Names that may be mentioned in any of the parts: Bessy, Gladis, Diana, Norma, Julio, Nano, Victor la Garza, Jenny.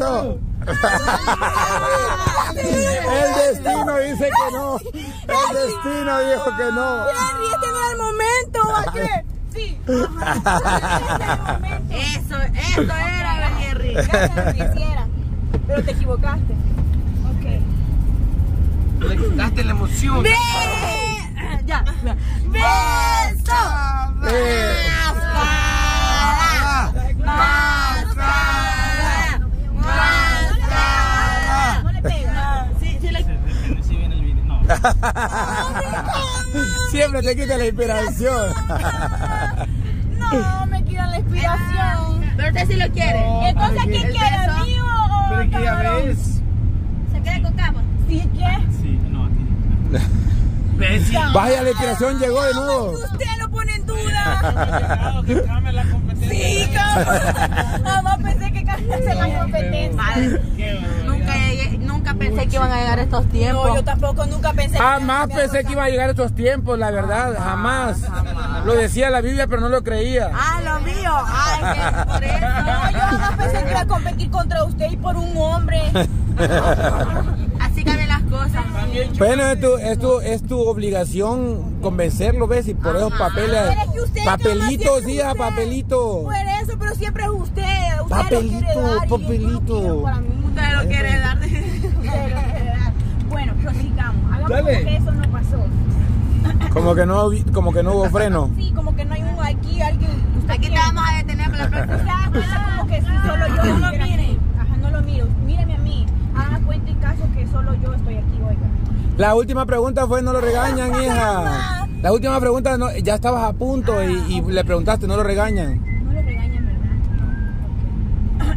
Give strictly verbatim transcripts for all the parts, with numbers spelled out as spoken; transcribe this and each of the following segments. eso. El destino dice que no. El destino dijo que no. Este no es el momento, ¿a qué? Sí. Ajá. Eso, esto era, Jerry. Gracias, lo quisiera. Pero te equivocaste. Ok. Le quitaste la emoción. ¡Ve! Ya. ¡Beso! ¡Mascada! ¡Mascada! ¡Mascada! No le pegas. Sí, sí le... Sí viene el video. No. Siempre te quita la inspiración. No, me quita la inspiración. Pero usted sí lo quiere. Entonces, ¿quién quiere? ¿Mío o camarón? Pero que ya ves. ¿Se queda con cama? ¿Sí qué? Sí, no, aquí. Bessy. Vaya, la inspiración llegó de nuevo. Usted lo pone en duda. Que cambie la competencia. Sí, cabrón. Jamás pensé que cambiase la competencia. Nunca, nunca pensé que iban a llegar estos tiempos. No, yo tampoco nunca pensé. Jamás que pensé que iban a llegar estos tiempos, la verdad. Jamás. Jamás. Lo decía la Biblia, pero no lo creía. Ah, lo mío. Ay, que por eso. No, yo jamás pensé que iba a competir contra usted y por un hombre. Así cambian las cosas. Bueno, es tu, es tu, es tu obligación convencerlo, ves, y por esos papeles. Papelitos, sí, a papelito. Por eso, pero siempre es usted. Usted papelito, lo dar, papelito. Yo, yo lo usted lo quiere dar. Bueno, prosigamos. Hagamos como que eso no pasó. Como que no, como que no hubo freno. Sí, como que no hay uno aquí, alguien. Usted aquí te vamos a detener con la práctica. Como que solo yo no lo mire. Ajá, no lo miro. Míreme a mí. Haga cuenta y caso que solo yo estoy aquí, oiga. La última pregunta fue, no lo regañan, hija. La última pregunta, no, ya estabas a punto ah, y, y okay. Le preguntaste, no lo regañan. No lo regañan, ¿verdad?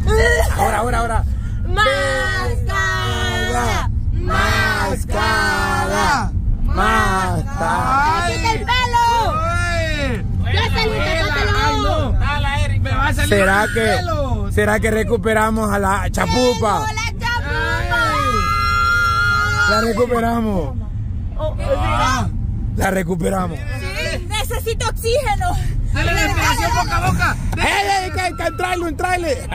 Okay. Ahora, ahora, ahora. Mascada. Mascada. Mascada. ¡Me quita el pelo! ¡Ya saliste, no! ¡Me va a salir! ¿Será que... el pelo? ¿Será que recuperamos a la chapupa? ¡La chapupa! La recuperamos. Oh, ah, la recuperamos. Sí, necesito oxígeno. Dale la respiración boca a boca. Dale, que entrale, un trailer.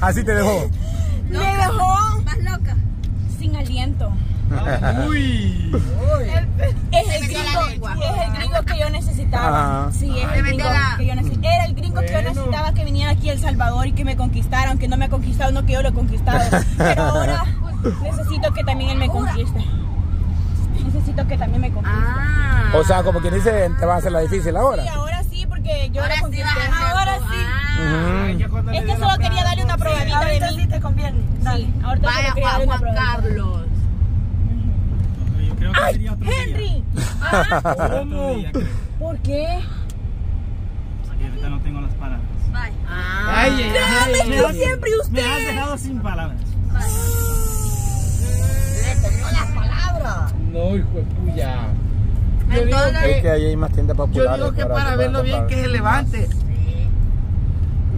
Así te dejó. Me dejó más loca. Sin aliento. Uy. Es el gringo, es el gringo que yo necesitaba. Sí, es el gringo que yo necesitaba. Era el gringo que yo necesitaba, que viniera aquí a El Salvador y que me conquistara, aunque no me ha conquistado, no que yo lo he conquistado. Pero ahora necesito que también él me conquiste. Necesito que también me conquiste. Ah. O sea, como quien dice, te va a hacer la difícil ahora. Sí, ahora sí, porque yo ahora lo conquisté. Sí, ahora sí. Ah. Uh-huh. Es que solo quería darle una probadita sí, de mí. Sí, te conviene. Dale, sí, ahorita vaya, quería darle una probadita. Carlos. Creo que ¡ay, sería otro Henry! Ah, ¿cómo? ¿Por qué? Porque ahorita no tengo las palabras. Bye. Ay, ay, ay, ay, ay, siempre usted. Me has dejado sin palabras. Le comió las palabras. No, hijo de puya. Entonces, es que ahí hay más tiendas populares. Yo digo que para, para verlo bien, que se levante. Sí.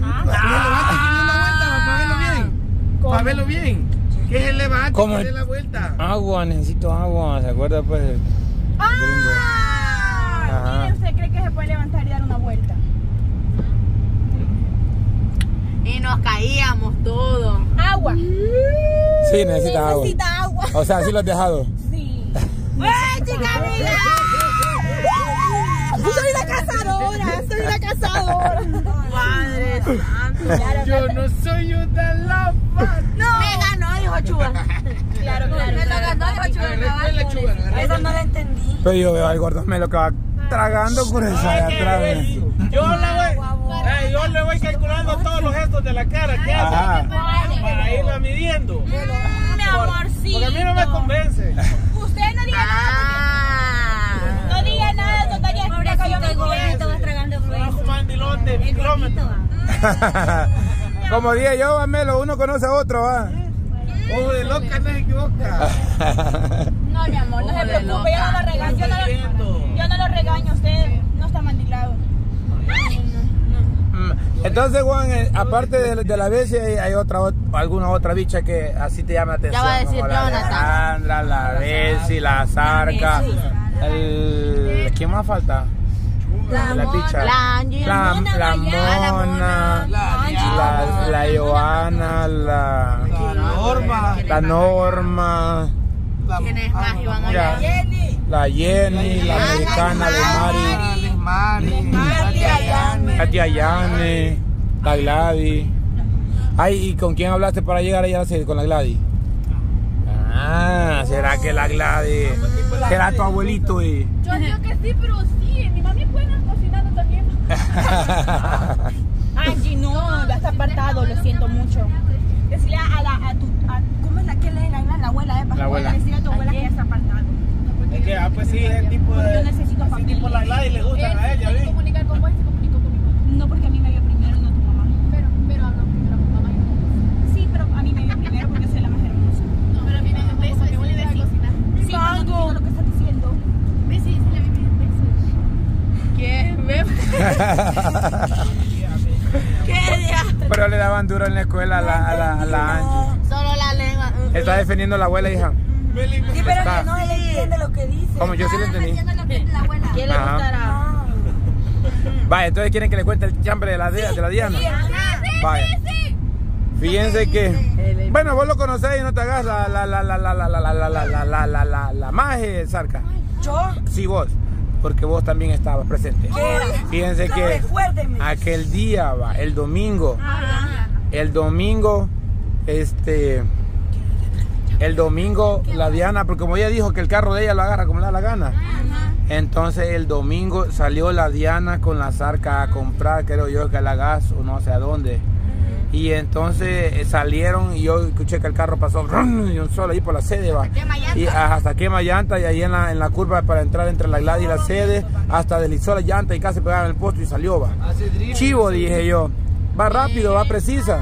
Ah, ah, no, para verlo bien. Que se levante, ¿cómo? Que dé la vuelta. Agua, necesito agua, ¿se acuerda? Pues el ah, miren, ¿usted cree que se puede levantar y dar una vuelta? Y nos caíamos todos. Agua. Sí, necesita agua. Necesita agua. O sea, ¿sí lo has dejado? Sí. ¡Eh, chica amiga! ¡Soy una cazadora! ¡Soy una cazadora! ¡Madre santa! Yo no soy una lapa. ¡No! Chuba. Claro, claro. Me lo ganó de Chuba. Eso no lo entendí. Pero yo veo al gordo me lo que va tragando con esa de atrás. Yo le voy, eh, yo le voy calculando todos los gestos de la cara que hace para irla midiendo. Mi amorcito. Porque a mí no me convence. Usted no diga nada. No diga nada, total. Pobrecito el gordo va tragando con eso. Como mandilón de kilómetros. Como dije yo, Amelo, uno conoce a otro, va. Ojo de loca, no se equivoca. No, mi amor, no se preocupe, yo no lo regaño. Yo no lo, yo no lo regaño, usted no está mandilado. Entonces, Juan, aparte de, de la Bessy, ¿hay otra, o, alguna otra bicha que así te llama la atención? Ya va a decir como la Alejandra, la Bessy, la Zarca. El... ¿Quién más falta? La, la, la bicha. La, la, la, la, la Mona. La Mona. La, la, la, la Joana, la, la Norma, la Norma, ¿quiénes más iban allá? La Jenny, la Americana, la Mari, la Diana, la Gladis. Ay, ¿y con quién hablaste para llegar allá a la sede? ¿Con la Gladys? Ah, ¿será que la Gladys? ¿Será tu abuelito? Y... Yo creo que sí, pero sí, mi mami es buena cocinando también. Angie, no, ya está apartado, lo siento mucho. Decirle a la, a tu, a, ¿cómo es la que le la, la abuela? Eh, la abuela. Decirle a tu abuela que ya está apartado. Es que, ah, pues sí, es el tipo de... Yo necesito familia. Tipo la Gladys le gustan a ella, ¿ves? ¿Se comunicar con vos y se comunicó conmigo? No, porque a mí me vio primero, no tu mamá. Pero, pero habló primero con mamá. Sí, pero a mí me vio primero porque soy la más hermosa. No, pero a mí me vio beso, porque vos le ves cocinar. Sí, no, no lo que estás diciendo. Bessy, sí, le vi beso. ¿Qué? ¿Ves? Pero le daban duro en la escuela a la, a la, a la Angie. Solo la lengua. Está defendiendo a la abuela, hija. Sí, pero está. Que no se le entiende lo que dice. Como yo sí le entendí. ¿Qué le gustará? Vaya, entonces quieren que le cuente el chambre de la, de, sí, de la Diana. Sí, vaya. Sí, sí. Fíjense que... Bueno, vos lo conocés y no te hagas la la la la la la la la la la la la la la maje, Sarca. ¿Yo? Sí, vos. Porque vos también estabas presente. Uy, fíjense no, que aquel día, va, el domingo, ah, el domingo, este, el domingo la Diana, porque como ella dijo que el carro de ella lo agarra como le da la gana, ah, entonces el domingo salió la Diana con la Zarca a comprar, creo yo que a la gas o no sé a dónde, uh-huh. Y entonces salieron y yo escuché que el carro pasó y un solo ahí por la sede, va. Y hasta quema llanta y ahí en la, en la curva para entrar entre la Gladys y la sede hasta deslizó la llanta y casi pegaron el posto y salió, va. Chivo, dije yo, va rápido, va precisa.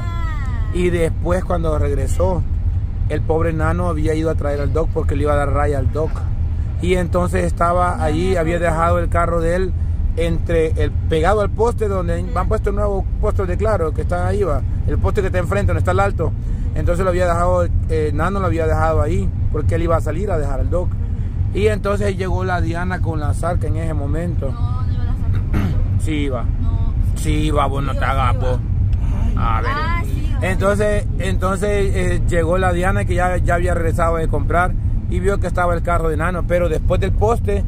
Y después cuando regresó, el pobre Nano había ido a traer al doc porque le iba a dar raya al doc. Y entonces estaba allí, había dejado el carro de él entre el pegado al poste donde van puesto el nuevo poste de claro que está ahí, va. El poste que está enfrente, donde está el alto. Entonces lo había dejado, eh, Nano lo había dejado ahí, porque él iba a salir a dejar al doc. Y entonces llegó la Diana con la Zarca en ese momento. No, no iba la Zarca. Sí iba. No. Sí iba, vos no te hagas, vos. A ver. Ah, sí, entonces entonces eh, llegó la Diana que ya, ya había regresado de comprar y vio que estaba el carro de Nano, pero después del poste...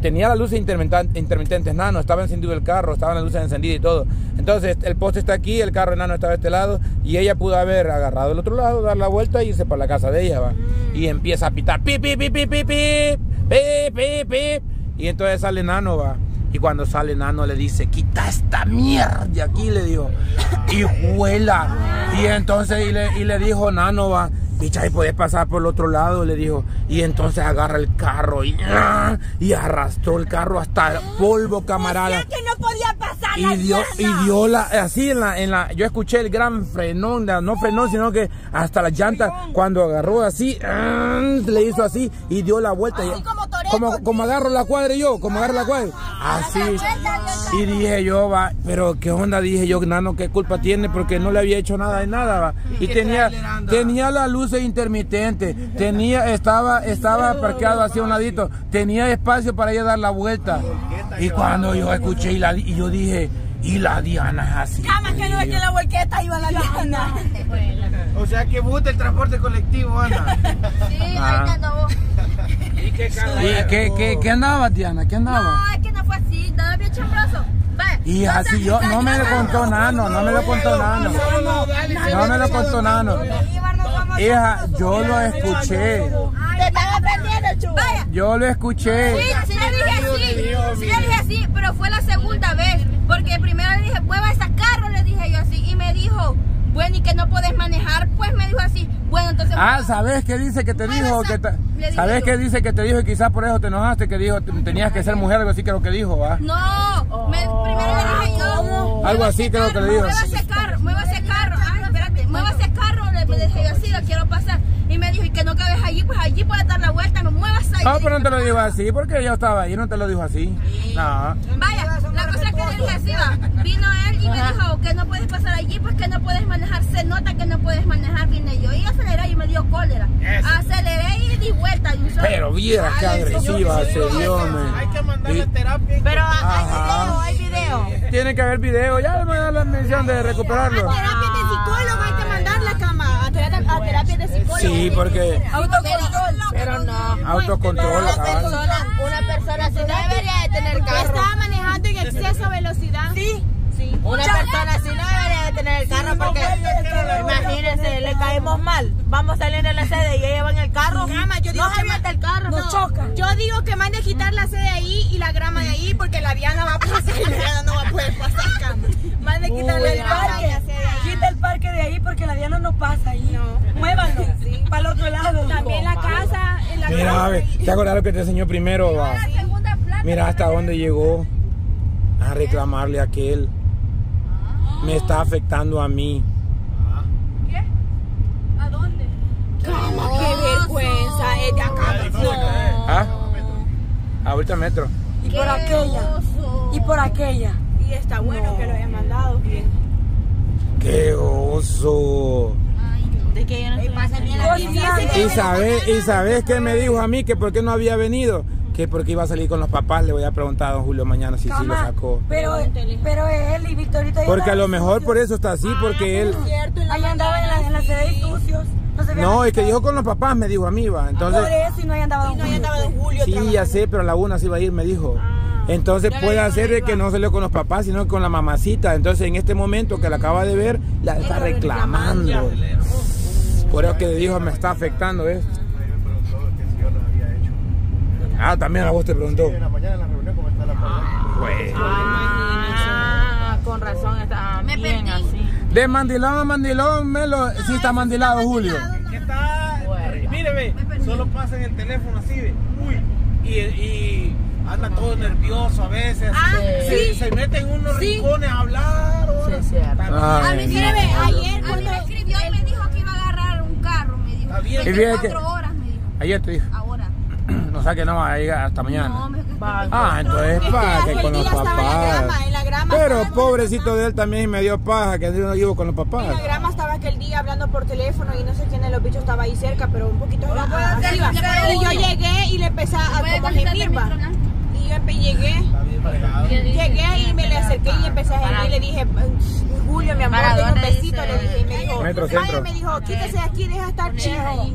Tenía las luces intermitentes, Nano, estaba encendido el carro, estaban las luces encendidas y todo. Entonces el poste está aquí, el carro de Nano estaba de este lado y ella pudo haber agarrado el otro lado, dar la vuelta e irse para la casa de ella, va. Mm. Y empieza a pitar, pip, pip, pip, pip, pip, pip, pip, pip. Y entonces sale Nano, va. Y cuando sale Nano le dice, quita esta mierda de aquí, le dijo. Y huela. Y entonces y le, y le dijo, Nano, va. Picha, y podés pasar por el otro lado, le dijo. Y entonces agarra el carro y, y arrastró el carro hasta polvo, camarada. Decía que no podía pasar. Y dio, y dio la, así en la, en la, yo escuché el gran frenón, no frenón, sino que hasta las llantas, cuando agarró así, le hizo así y dio la vuelta. Así como Toreto, como, como agarro la cuadra yo, como agarro la cuadra. Así. Y dije yo, va, pero qué onda, dije yo, Nano, qué culpa tiene, porque no le había hecho nada de nada, va. Y tenía, tenía la luz intermitente, tenía, estaba, estaba parqueado hacia un ladito, tenía espacio para ella dar la vuelta. Y cuando yo escuché y, la, y yo dije, y la Diana es así. Nada más que no es que la volqueta iba la Diana. O sea que busca el transporte colectivo, Ana. Sí, ahí vos. ¿Y qué, qué, qué, qué andaba, Diana? ¿Qué andaba? No, es que no fue así, nada bien chambroso. Y así yo, no me lo contó Nano, no me lo contó Nano. No me lo contó Nano. Hija, yo lo escuché. Te estaba perdiendo, chulo. Yo lo escuché. Sí, sí le dije así. Sí le dije así, pero fue la segunda vez. Porque primero le dije, vuelva a ese carro, le dije yo así. Y me dijo, bueno, y que no podés manejar. Pues me dijo así, bueno, entonces. Ah, ¿sabes qué dice que te dijo? Que te, ¿sabes qué dice que te dijo? Y quizás por eso te enojaste, que dijo, tenías que ser mujer, algo así que lo que dijo, ¿va? No, me, primero le dije yo. Algo así creo que le dijo. Mueva ese carro, mueva ese carro. Ay, espérate, mueva ese carro. Me dije yo así, lo quiero pasar. Y me dijo, y que no cabes allí, pues allí puedes dar la vuelta, no muevas ahí. No, pero no te lo dijo así, porque yo estaba ahí, no te lo dijo así. Sí. No. Vaya, la cosa es que le dije así, va. Vino él y me dijo, que no puedes pasar allí, pues que no puedes manejar. Se nota que no puedes manejar, vine yo. Y aceleré y me dio cólera. Eso. Aceleré y di vuelta. Y yo, pero vieras qué agresiva se dio, man. Hay que mandarle terapia. Pero hay video, hay video. video. Tiene que haber video. Ya le voy a dar la mención de recuperarlo. A terapia de psicólogo hay que mandar la cama. A terapia, a terapia de psicólogo. Sí, porque... autocontrol. Pero no. Autocontrol. Una persona, una persona sí no debería de tener carro. Estaba manejando en exceso de velocidad. Sí. Sí. Una persona así no debería de tener el carro porque, imagínense, le caemos mal. Vamos saliendo de la sede y ella va en el carro. Grama, yo digo no se mete el carro, no, no choca. Yo digo que mande a quitar la sede ahí y la grama de ahí porque la Diana va a pasar y la Diana no va a poder pasar. Mande a quitarle el parque. Quita el parque de ahí porque la Diana no pasa ahí. No. Muévanlo, sí, para el otro lado. También la casa, en la mira, casa. Mira, ¿te acordás lo que te enseñó primero? Mira, va. La plata, mira hasta dónde llegó a reclamarle a aquel. Me está afectando a mí. ¿Qué? ¿A dónde? Calma, qué vergüenza. Es de acá. No. ¿Ah? Ahorita metro. Y por aquella. Y por aquella. Y está bueno no. que lo haya mandado. ¿Qué? ¡Qué oso! De que yo no estoy más en la vida. ¿Y sabes, y sabes qué me dijo a mí? Que por qué no había venido. Que porque iba a salir con los papás, le voy a preguntar a don Julio mañana si sí lo sacó. Pero, pero él y Victorito... Porque a lo mejor por eso está así, porque él... Ahí andaba en la sede de sucios. No, es que dijo con los papás, me dijo a mí, va. Entonces... Por eso y no ahí andaba don Julio. Sí, ya sé, pero a la una sí iba a ir, me dijo. Entonces puede hacer que no salió con los papás, sino con la mamacita. Entonces en este momento que la acaba de ver, la está reclamando. Por eso que le dijo, me está afectando esto. Ah, también a vos te preguntó. Sí, en la mañana en la reunión cómo está la palabra. Bueno. Ah, con razón está me bien perdí. Así. De mandilón a mandilón, Melo, no, sí está mandilado, está Julio. Mandilado, no. ¿Qué está? Bueno. Mire, ve, solo pasan el teléfono así, ve. Uy, y, y anda todo nervioso a veces. Ah, se, sí. se mete en unos sí. rincones a hablar. O sí, es cierto. A mí, mire, ve, ayer a cuando... me escribió y me dijo que iba a agarrar un carro, me dijo. Está bien. veinticuatro horas, me dijo. Ayer te dijo. Ahora. O sea que no va a llegar hasta mañana. No, me... Ah, entonces paja que con los papás. En la grama, en la grama pero pobrecito de él también me dio paja que no vivo con los papás. En la grama estaba aquel día hablando por teléfono y no sé quién de los bichos estaba ahí cerca, pero un poquito no, arriba. Hacer, y yo llegué y le empecé a como a gemir. Y yo llegué, llegué y me le acerqué y empecé a gemir y le dije, Julio, mi amor, tengo un besito, le dije, y me dijo, ay, me dijo, quítese de aquí, deja estar chido.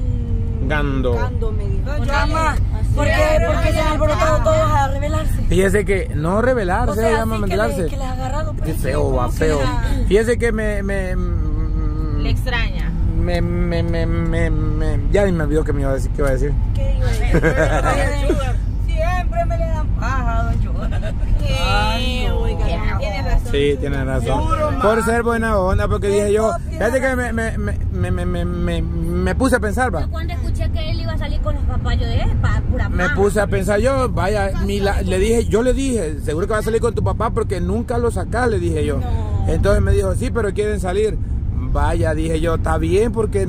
Gando. Gando me dijo. No, llama. ¿Por qué? Porque se han alborotado todos a rebelarse. Fíjese que no rebelarse, o sea, se llama mandelarse. Que le ha agarrado. Qué feo, va feo. Que... Fíjese que me, me, me. Le extraña. Me, me, me, me, me. Ya ni me olvidó que me iba a decir. ¿Qué iba a decir? ¿Qué iba a decir? Siempre me le dan paja, don Chugar. Sí, oiga, tiene razón. Sí, tiene razón. Por ser buena onda, porque dije yo. Fíjate que me, me, me, me, me, me, me puse a pensar, va. Que él iba a salir con los papás, yo dije, para pura me puse a pensar yo, vaya, mi la, le dije, yo le dije, seguro que va a salir con tu papá porque nunca lo sacás, le dije yo. No. Entonces me dijo, sí, pero quieren salir. Vaya, dije yo, está bien porque...